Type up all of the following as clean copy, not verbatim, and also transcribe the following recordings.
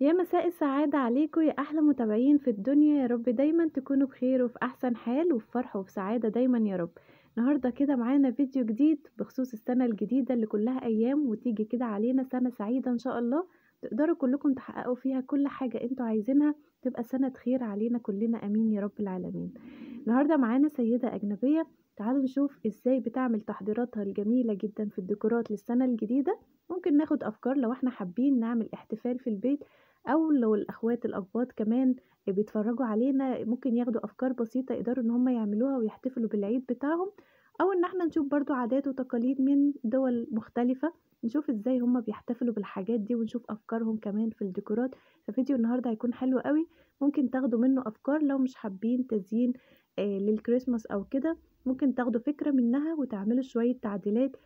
يا مساء السعادة عليكم يا أحلى متابعين في الدنيا، يا رب دايما تكونوا بخير وفي أحسن حال وفي فرح وفي سعادة دايما يا رب. النهاردة كده معانا فيديو جديد بخصوص السنة الجديدة اللي كلها أيام، وتيجي كده علينا سنة سعيدة إن شاء الله، تقدروا كلكم تحققوا فيها كل حاجة انتوا عايزينها، تبقى سنة خير علينا كلنا أمين يا رب العالمين. النهاردة معانا سيدة أجنبية، تعالوا نشوف إزاي بتعمل تحضيراتها الجميلة جدا في الديكورات للسنة الجديدة. ممكن ناخد أفكار لو احنا حابين نعمل احتفال في البيت، او لو الاخوات الاباط كمان بيتفرجوا علينا ممكن ياخدوا افكار بسيطه يقدروا ان هم يعملوها ويحتفلوا بالعيد بتاعهم، او ان احنا نشوف برضو عادات وتقاليد من دول مختلفه، نشوف ازاي هم بيحتفلوا بالحاجات دي ونشوف افكارهم كمان في الديكورات. ففيديو النهارده هيكون حلو قوي، ممكن تاخدوا منه افكار لو مش حابين تزيين للكريسماس او كده، ممكن تاخدوا فكره منها وتعملوا شويه تعديلات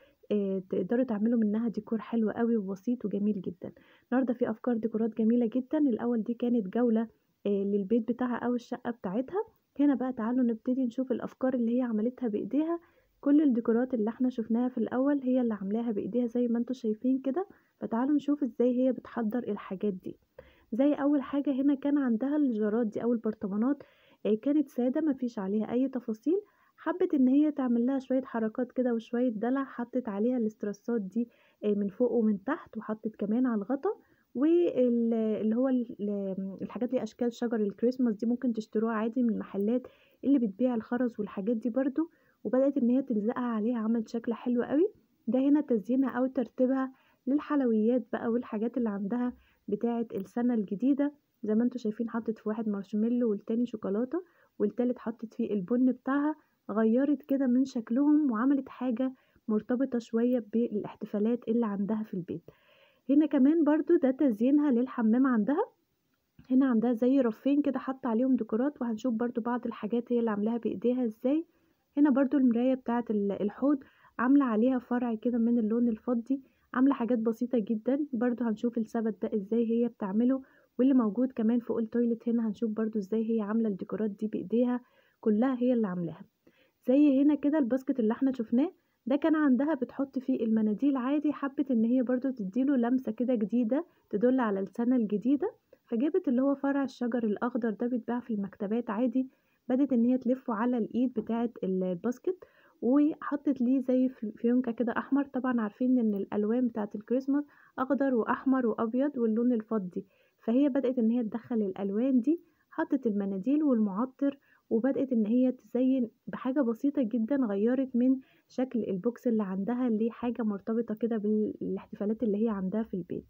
تقدروا تعملوا منها ديكور حلو قوي وبسيط وجميل جدا. النهارده في افكار ديكورات جميله جدا. الاول دي كانت جوله للبيت بتاعها او الشقه بتاعتها. هنا بقى تعالوا نبتدي نشوف الافكار اللي هي عملتها بايديها. كل الديكورات اللي احنا شفناها في الاول هي اللي عاملاها بايديها زي ما انتم شايفين كده، فتعالوا نشوف ازاي هي بتحضر الحاجات دي. زي اول حاجه هنا كان عندها الجرات دي او البرطمانات، كانت ساده مفيش عليها اي تفاصيل، حبت ان هي تعمل لها شويه حركات كده وشويه دلع، حطت عليها الاسترسات دي من فوق ومن تحت، وحطت كمان على الغطا، واللي هو الحاجات اللي اشكال شجر الكريسماس دي ممكن تشتروها عادي من المحلات اللي بتبيع الخرز والحاجات دي برضو، وبدات ان هي تلزقها عليها، عملت شكل حلو قوي. ده هنا تزيينها او ترتيبها للحلويات بقى والحاجات اللي عندها بتاعه السنه الجديده. زي ما انتم شايفين حطت في واحد مارشميلو، والتاني شوكولاته، والتالت حطت فيه البن بتاعها، غيرت كده من شكلهم وعملت حاجة مرتبطة شوية بالاحتفالات اللي عندها في البيت. هنا كمان برضو ده تزيينها للحمام عندها، هنا عندها زي رفين كده حط عليهم ديكورات، وهنشوف برضو بعض الحاجات هي اللي عاملاها بايديها ازاي. هنا برضو المراية بتاعت الحوض عاملة عليها فرع كده من اللون الفضي، عاملة حاجات بسيطة جدا، برضو هنشوف السبت ده ازاي هي بتعمله، واللي موجود كمان فوق التويلت هنا هنشوف برضو ازاي هي عاملة الديكورات دي بايديها، كلها هي اللي عاملاها. زي هنا كده الباسكت اللي احنا شفناه ده كان عندها بتحط فيه المناديل عادي، حبت ان هي برضو تديله لمسة كده جديدة تدل على السنة الجديدة، فجابت اللي هو فرع الشجر الاخضر ده بيتباع في المكتبات عادي، بدت ان هي تلفه على الايد بتاعة الباسكت، وحطت ليه زي فيونكة كده احمر. طبعا عارفين ان الالوان بتاعة الكريسماس اخضر واحمر وابيض واللون الفضي، فهي بدأت ان هي تدخل الالوان دي، حطت المناديل والمعطر، وبدأت ان هي تزين بحاجة بسيطة جدا، غيرت من شكل البوكس اللي عندها لحاجة مرتبطة كده بالاحتفالات اللي هي عندها في البيت.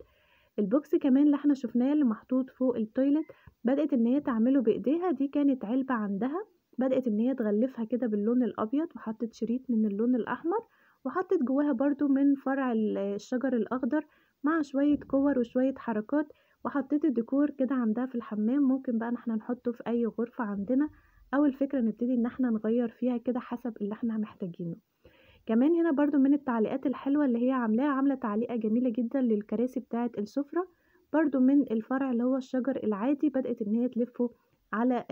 البوكس كمان اللي احنا شفناه اللي محطوط فوق التويلت بدأت ان هي تعمله بايديها، دي كانت علبة عندها، بدأت ان هي تغلفها كده باللون الابيض، وحطت شريط من اللون الاحمر، وحطت جواها برضو من فرع الشجر الاخضر مع شوية كور وشوية حركات، وحطيت الديكور كده عندها في الحمام. ممكن بقى احنا نحطه في اي غرفة عندنا، اول فكرة نبتدي ان احنا نغير فيها كده حسب اللي احنا محتاجينه. كمان هنا برضو من التعليقات الحلوة اللي هي عاملاها، عاملة تعليقة جميلة جدا للكراسي بتاعة السفرة، برضو من الفرع اللي هو الشجر العادي، بدأت ان هي تلفه على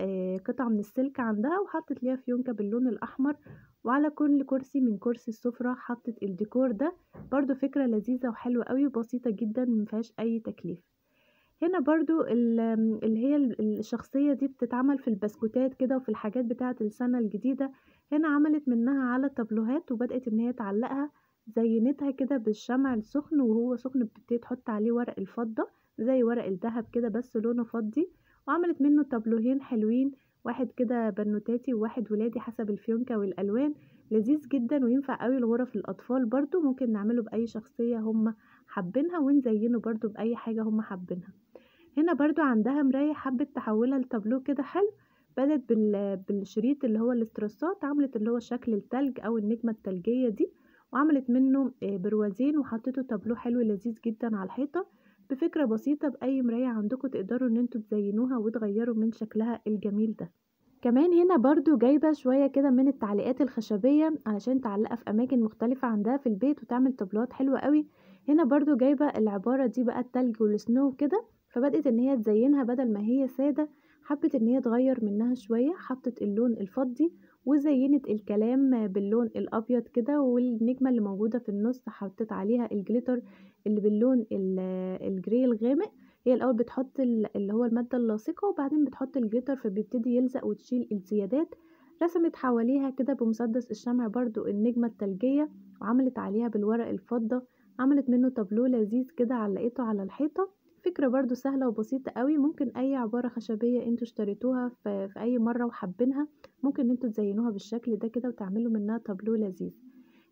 قطعة من السلك عندها، وحطت ليها فيونكة باللون الاحمر، وعلى كل كرسي من كرسي السفرة حطت الديكور ده، برضو فكرة لذيذة وحلوة قوي وبسيطة جدا مفيهاش اي تكليف. هنا برضو اللي هي الشخصية دي بتتعمل في البسكوتات كده وفي الحاجات بتاعة السنة الجديدة، هنا عملت منها على تابلوهات، وبدأت ان هي تعلقها، زينتها كده بالشمع السخن، وهو سخن بتبتدي تحط عليه ورق الفضة زي ورق الذهب كده بس لونه فضي، وعملت منه تابلوهين حلوين، واحد كده بنوتاتي وواحد ولادي حسب الفيونكة والألوان، لذيذ جدا وينفع قوي لغرف الأطفال، برضو ممكن نعمله بأي شخصية هم حابينها، ونزينه برضو بأي حاجة هم حابينها. هنا برضو عندها مراية، حبت تحولها لتابلو كده حلو، بدت بالشريط اللي هو الاسترسات، عملت اللي هو شكل التلج او النجمة التلجية دي، وعملت منه بروازين، وحطيته تابلو حلو لذيذ جدا على الحيطة، بفكرة بسيطة بأي مراية عندكم تقدروا ان انتوا تزينوها وتغيروا من شكلها الجميل ده. كمان هنا برضو جايبة شوية كده من التعليقات الخشبية علشان تعلقها في اماكن مختلفة عندها في البيت وتعمل تابلوات حلوة قوي. هنا برضو جايبة العبارة دي بقى التلج والسنو كده، فبدأت ان هي تزينها، بدل ما هي سادة حبت ان هي تغير منها شوية، حطت اللون الفضي وزينت الكلام باللون الابيض كده، والنجمة اللي موجودة في النص حطت عليها الجليتر اللي باللون الجري الغامق، هي الاول بتحط اللي هو الماده اللاصقه وبعدين بتحط الجليتر، فبيبتدي يلزق وتشيل الزيادات. رسمت حواليها كده بمسدس الشمع برضو النجمه الثلجيه، وعملت عليها بالورق الفضه، عملت منه تابلو لذيذ كده علقته على الحيطه. فكرة برضو سهلة وبسيطة قوي، ممكن اي عبارة خشبية انتوا اشتريتوها في اي مرة وحابينها ممكن انتوا تزينوها بالشكل ده كده وتعملوا منها تابلو لذيذ.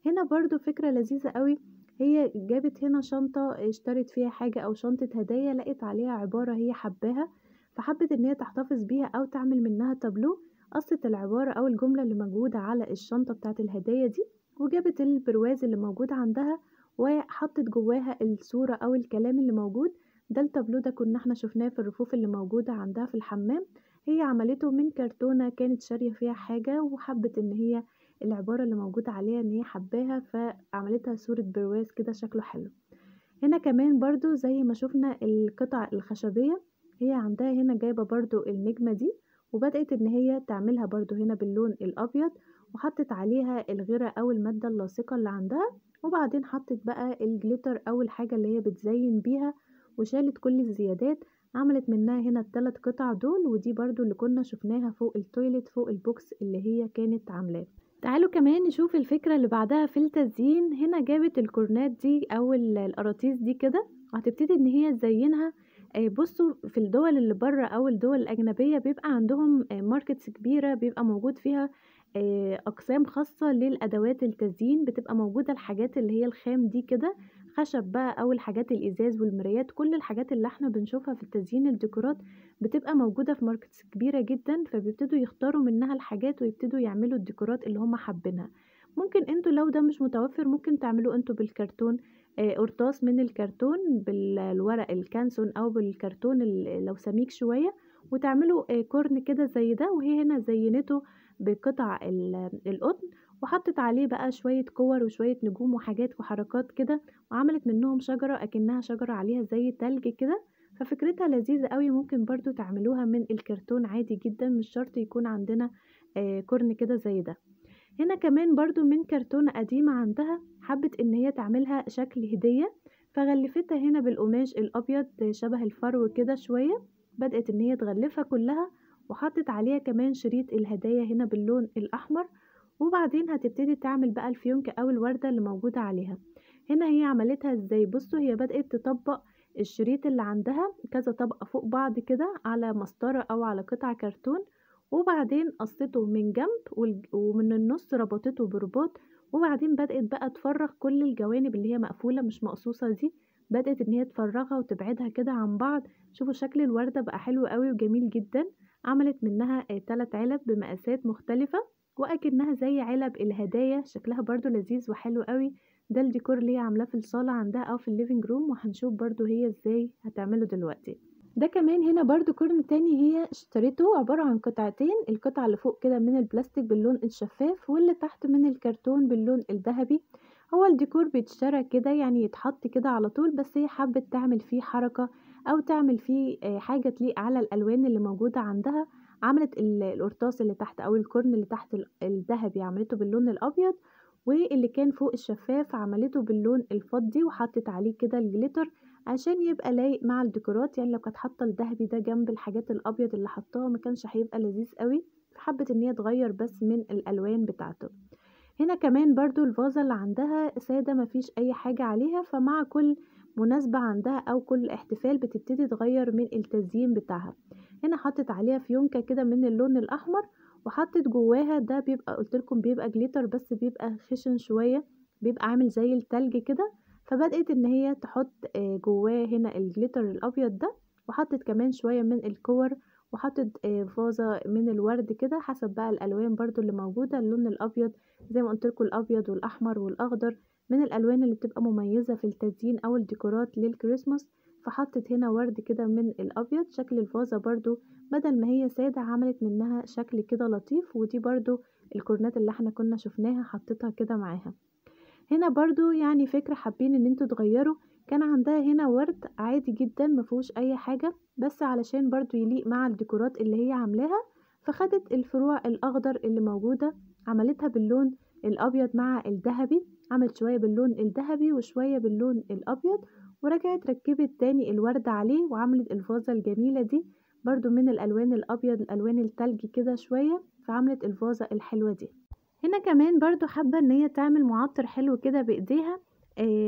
هنا برضو فكرة لذيذة قوي، هي جابت هنا شنطة اشترت فيها حاجة او شنطة هدايا، لقيت عليها عبارة هي حباها فحبت ان هي تحتفظ بيها او تعمل منها تابلو. قصت العبارة او الجملة اللي موجودة على الشنطة بتاعة الهدايا دي، وجابت البرواز اللي موجود عندها وحطت جواها الصورة او الكلام اللي موجود ده. التابلو ده كنا احنا شفناه في الرفوف اللي موجودة عندها في الحمام، هي عملته من كرتونة كانت شارية فيها حاجة وحبت ان هي العبارة اللي موجودة عليها ان هي حباها، فعملتها صورة برواز كده شكله حلو. هنا كمان برضو زي ما شفنا القطع الخشبية، هي عندها هنا جايبة برضو النجمة دي وبدأت ان هي تعملها برضو هنا باللون الابيض، وحطت عليها الغيرة او المادة اللاصقة اللي عندها، وبعدين حطت بقى الجليتر او الحاجة اللي هي بتزين بيها وشالت كل الزيادات. عملت منها هنا الثلاث قطع دول، ودي برضو اللي كنا شفناها فوق التويلت فوق البوكس اللي هي كانت عاملاه. تعالوا كمان نشوف الفكرة اللي بعدها في التزيين. هنا جابت الكورنات دي او القراطيس دي كده، وهتبتدي ان هي تزينها. بصوا في الدول اللي بره او الدول الاجنبية بيبقى عندهم ماركتس كبيرة بيبقى موجود فيها اقسام خاصة للادوات التزيين، بتبقى موجودة الحاجات اللي هي الخام دي كده، خشب بقى او الحاجات الازاز والمرايات، كل الحاجات اللي احنا بنشوفها في التزيين الديكورات بتبقى موجودة في ماركتس كبيرة جدا، فبيبتدوا يختاروا منها الحاجات ويبتدوا يعملوا الديكورات اللي هم حابينها. ممكن انتوا لو ده مش متوفر ممكن تعملوه انتوا بالكرتون، قرطاس من الكرتون بالورق الكانسون او بالكرتون لو سميك شوية، وتعملوا كورن كده زي ده. وهي هنا زينته بقطع القطن وحطت عليه بقى شوية كور وشوية نجوم وحاجات وحركات كده، وعملت منهم شجرة اكنها شجرة عليها زي تلج كده، ففكرتها لذيذة قوي. ممكن برضو تعملوها من الكرتون عادي جدا، مش شرط يكون عندنا كورن كده زي ده. هنا كمان برضو من كرتونة قديمة عندها، حبت ان هي تعملها شكل هدية، فغلفتها هنا بالقماش الابيض شبه الفرو كده شوية، بدأت ان هي تغلفها كلها وحطت عليها كمان شريط الهدايا هنا باللون الاحمر، وبعدين هتبتدي تعمل بقى الفيونكة او الوردة اللي موجودة عليها. هنا هي عملتها ازاي؟ بصوا هي بدأت تطبق الشريط اللي عندها كذا طبقة فوق بعض كده على مسطرة او على قطع كرتون، وبعدين قصته من جنب ومن النص ربطته برباط، وبعدين بدأت بقى تفرغ كل الجوانب اللي هي مقفولة مش مقصوصة دي، بدأت ان هي تفرغها وتبعدها كده عن بعض. شوفوا شكل الوردة بقى حلو قوي وجميل جدا. عملت منها 3 علب بمقاسات مختلفة واكنها زي علب الهدايا، شكلها برضو لذيذ وحلو قوي. ده الديكور اللي هي عاملاه في الصالة عندها او في الليفينج روم، وهنشوف برضو هي ازاي هتعمله دلوقتي. ده كمان هنا برضو كورن تاني هي اشتريته، عبارة عن قطعتين، القطعة اللي فوق كده من البلاستيك باللون الشفاف، واللي تحت من الكرتون باللون الذهبي. هو الديكور بيتشرى كده يعني يتحط كده على طول، بس هي حابة تعمل فيه حركة او تعمل فيه حاجة تليق على الالوان اللي موجودة عندها. عملت القرطاس اللي تحت او الكورن اللي تحت الذهبي عملته باللون الابيض، واللي كان فوق الشفاف عملته باللون الفضي، وحطت عليه كده الجليتر عشان يبقى لايق مع الديكورات. يعني لو كانت حاطه الذهبي ده جنب الحاجات الابيض اللي حطاها ما كانش هيبقى لذيذ قوي، فحبت ان هي تغير بس من الالوان بتاعته. هنا كمان برضو الفازه اللي عندها ساده ما فيش اي حاجه عليها، فمع كل مناسبه عندها او كل احتفال بتبتدي تغير من التزيين بتاعها. هنا حطت عليها فيونكه كده من اللون الاحمر وحطت جواها ده بيبقى قلت لكم بيبقى جليتر بس بيبقى خشن شويه، بيبقى عامل زي التلج كده، فبدأت ان هي تحط جواه هنا الجليتر الابيض ده، وحطت كمان شويه من الكور، وحطت فازه من الورد كده حسب بقى الالوان برضو اللي موجوده. اللون الابيض زي ما قلت لكم الابيض والاحمر والاخضر من الالوان اللي بتبقى مميزه في التزيين او الديكورات للكريسماس، فحطت هنا ورد كده من الابيض. شكل الفازه برضو بدل ما هي ساده عملت منها شكل كده لطيف، ودي برضو الكورنات اللي احنا كنا شفناها حطيتها كده معاها. هنا برضو يعني فكرة حابين ان انتوا تغيروا، كان عندها هنا ورد عادي جدا مفيهوش اي حاجة، بس علشان برضو يليق مع الديكورات اللي هي عاملاها فخدت الفروع الاخضر اللي موجودة عملتها باللون الابيض مع الذهبي، عملت شوية باللون الذهبي وشوية باللون الابيض، ورجعت ركبت تاني الورد عليه وعملت الفازة الجميلة دي برضو من الالوان الابيض الالوان التلجي كده شوية، فعملت الفازة الحلوة دي. هنا كمان برضو حابة ان هي تعمل معطر حلو كده بايديها،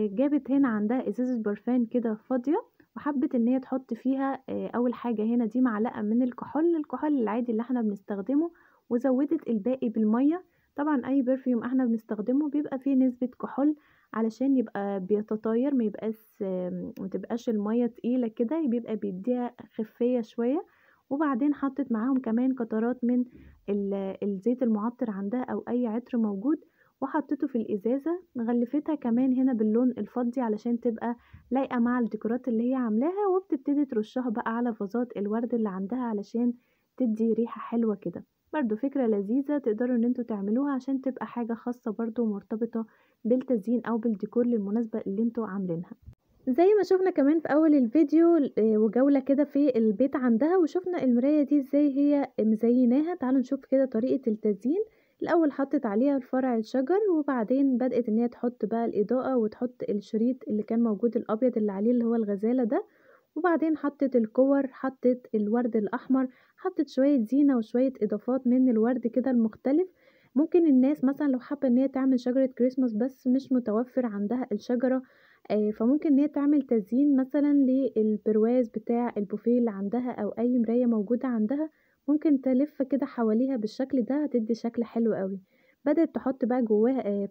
جابت هنا عندها ازازة برفان كده فاضية وحبت ان هي تحط فيها اول حاجة هنا دي معلقة من الكحول العادي اللي احنا بنستخدمه، وزودت الباقي بالمية. طبعا اي برفيوم احنا بنستخدمه بيبقى فيه نسبة كحول علشان يبقى بيتطاير، ما تبقاش المية تقيلة كده، بيبقى بيديها خفية شوية. وبعدين حطت معاهم كمان قطرات من الزيت المعطر عندها او اي عطر موجود وحطيته في الازازة، غلفتها كمان هنا باللون الفضي علشان تبقى لايقة مع الديكورات اللي هي عاملاها، وبتبتدي ترشها بقى على فازات الورد اللي عندها علشان تدي ريحة حلوة كده. برضو فكرة لذيذة تقدروا ان انتوا تعملوها عشان تبقى حاجة خاصة برضو مرتبطة بالتزيين او بالديكور للمناسبة اللي انتوا عاملينها. زي ما شفنا كمان في اول الفيديو وجولة كده في البيت عندها، وشفنا المراية دي ازاي هي مزيناها. تعالوا نشوف كده طريقة التزيين. الاول حطت عليها الفرع الشجر، وبعدين بدأت ان هي تحط بقى الاضاءة وتحط الشريط اللي كان موجود الابيض اللي عليه اللي هو الغزالة ده، وبعدين حطت الكور، حطت الورد الاحمر، حطت شوية زينة وشوية اضافات من الورد كده المختلف. ممكن الناس مثلا لو حابة ان هي تعمل شجرة كريسماس بس مش متوفر عندها الشجرة، فممكن ان هي تعمل تزيين مثلا للبرواز بتاع البوفيه اللي عندها او اي مراية موجودة عندها، ممكن تلف كده حواليها بالشكل ده، هتدي شكل حلو قوي. بدأت تحط بقى جواها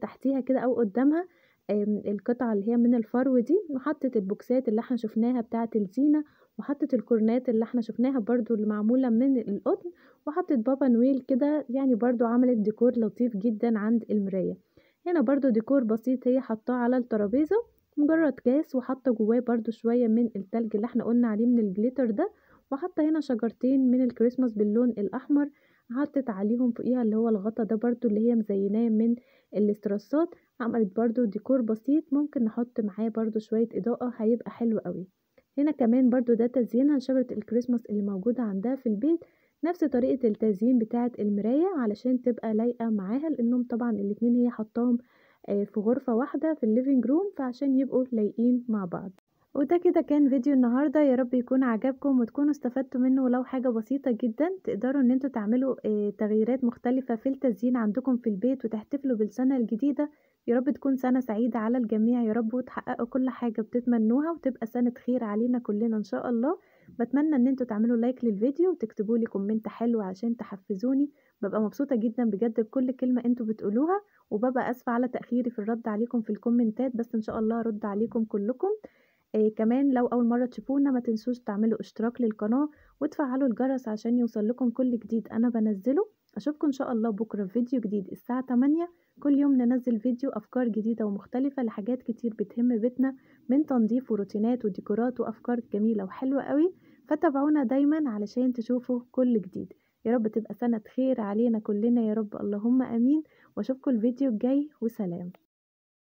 تحتيها كده او قدامها القطعة اللي هي من الفرو دي، وحطت البوكسات اللي احنا شفناها بتاعة الزينة، وحطت الكورنات اللي احنا شفناها برضو اللي معمولة من القطن، وحطت بابا نويل كده، يعني برضو عملت ديكور لطيف جدا عند المراية. هنا برضو ديكور بسيط هي حطاه على الترابيزة، مجرد كاس وحط جواه برضو شوية من التلج اللي احنا قلنا عليه من الجليتر ده، وحط هنا شجرتين من الكريسماس باللون الأحمر، حطت عليهم فوقيها اللي هو الغطا ده برضو اللي هي مزيناه من الاسترسات. عملت برضو ديكور بسيط، ممكن نحط معاه برضو شوية إضاءة، هيبقى حلو قوي. هنا كمان برضو ده تزيينها شجرة الكريسماس اللي موجودة عندها في البيت، نفس طريقة التزيين بتاعة المراية علشان تبقى لايقة معاها، لأنهم طبعا الاتنين هي حطاهم في غرفة واحدة في الليفينج روم، فعشان يبقوا لايقين مع بعض. وده كده كان فيديو النهاردة، يا رب يكون عجبكم وتكونوا استفدتوا منه، ولو حاجة بسيطة جدا تقدروا ان انتوا تعملوا تغييرات مختلفة في التزيين عندكم في البيت وتحتفلوا بالسنة الجديدة. يا رب تكون سنة سعيدة على الجميع يا رب، وتحققوا كل حاجة بتتمنوها، وتبقى سنة خير علينا كلنا ان شاء الله. بتمنى ان انتوا تعملوا لايك للفيديو وتكتبوا لي كومنت حلو عشان تحفزوني، ببقى مبسوطة جدا بجد بكل كلمة انتوا بتقولوها، وببقى اسفة على تأخيري في الرد عليكم في الكومنتات، بس ان شاء الله هرد عليكم كلكم. كمان لو اول مرة تشوفونا ما تنسوش تعملوا اشتراك للقناة وتفعلوا الجرس عشان يوصل لكم كل جديد انا بنزله. اشوفكم ان شاء الله بكرة في فيديو جديد الساعة 8، كل يوم ننزل فيديو افكار جديدة ومختلفة لحاجات كتير بتهم بيتنا من تنظيف وروتينات وديكورات وافكار جميلة وحلوة قوي، فتابعونا دايما علشان تشوفوا كل جديد. يا رب تبقى سنة خير علينا كلنا يا رب، اللهم امين. واشوفكم الفيديو الجاي، وسلام.